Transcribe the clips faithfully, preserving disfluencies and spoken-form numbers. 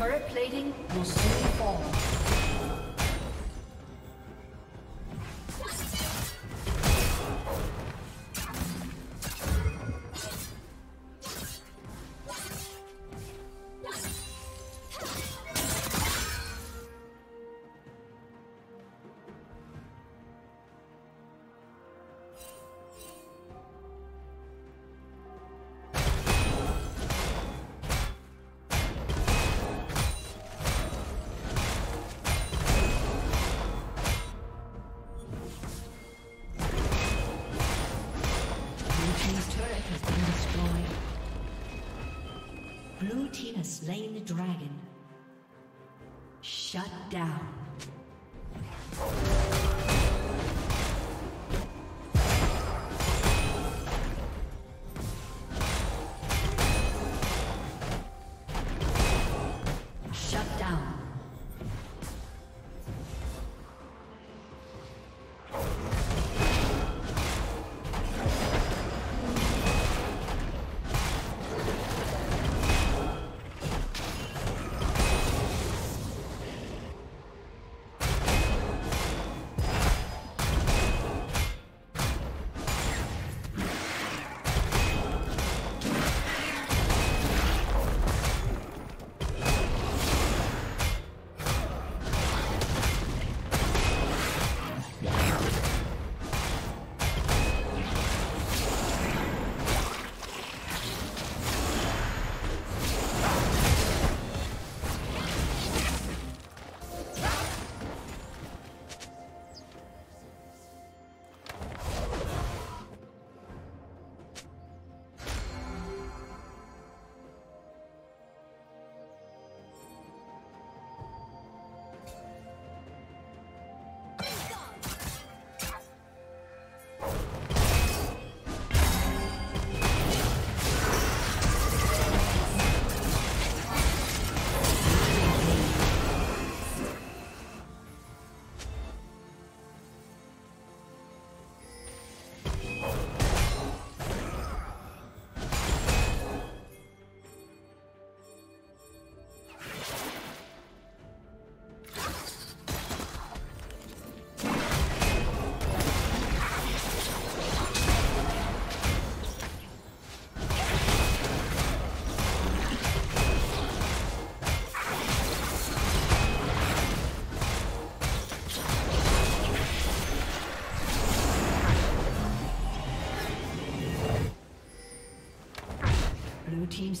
Turret plating will soon fall. Slain the dragon. Shut down. Shut down. Blue team's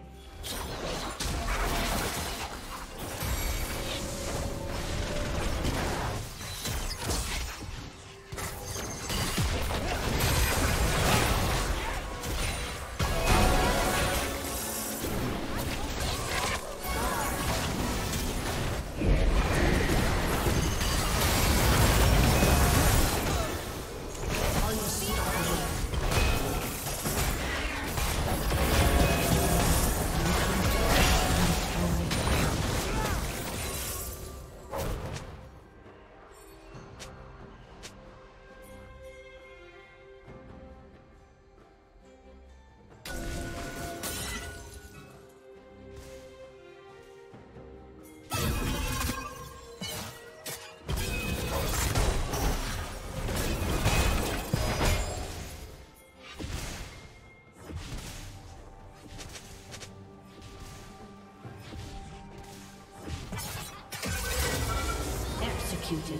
Executed.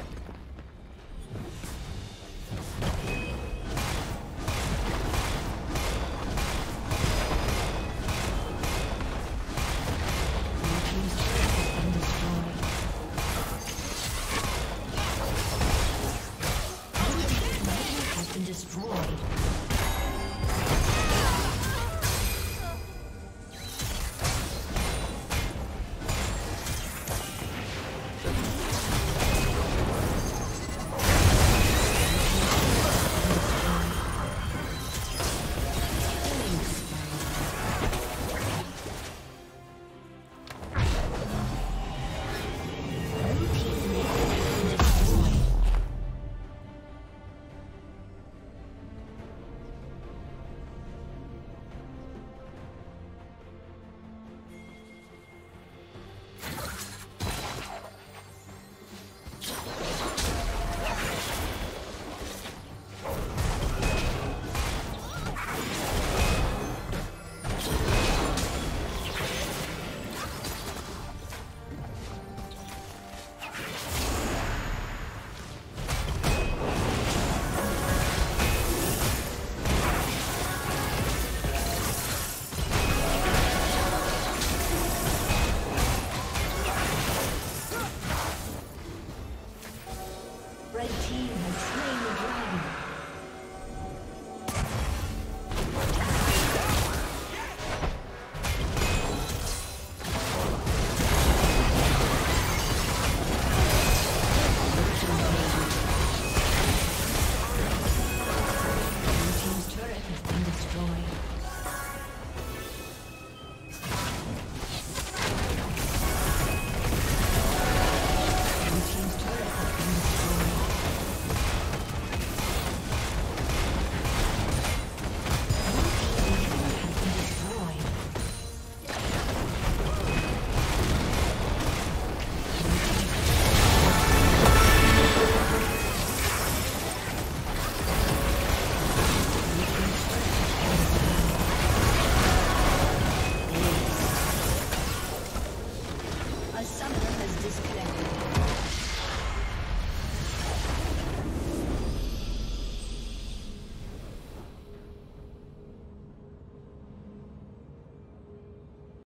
Blue team's turret has been destroyed. Blue team's turret has been destroyed.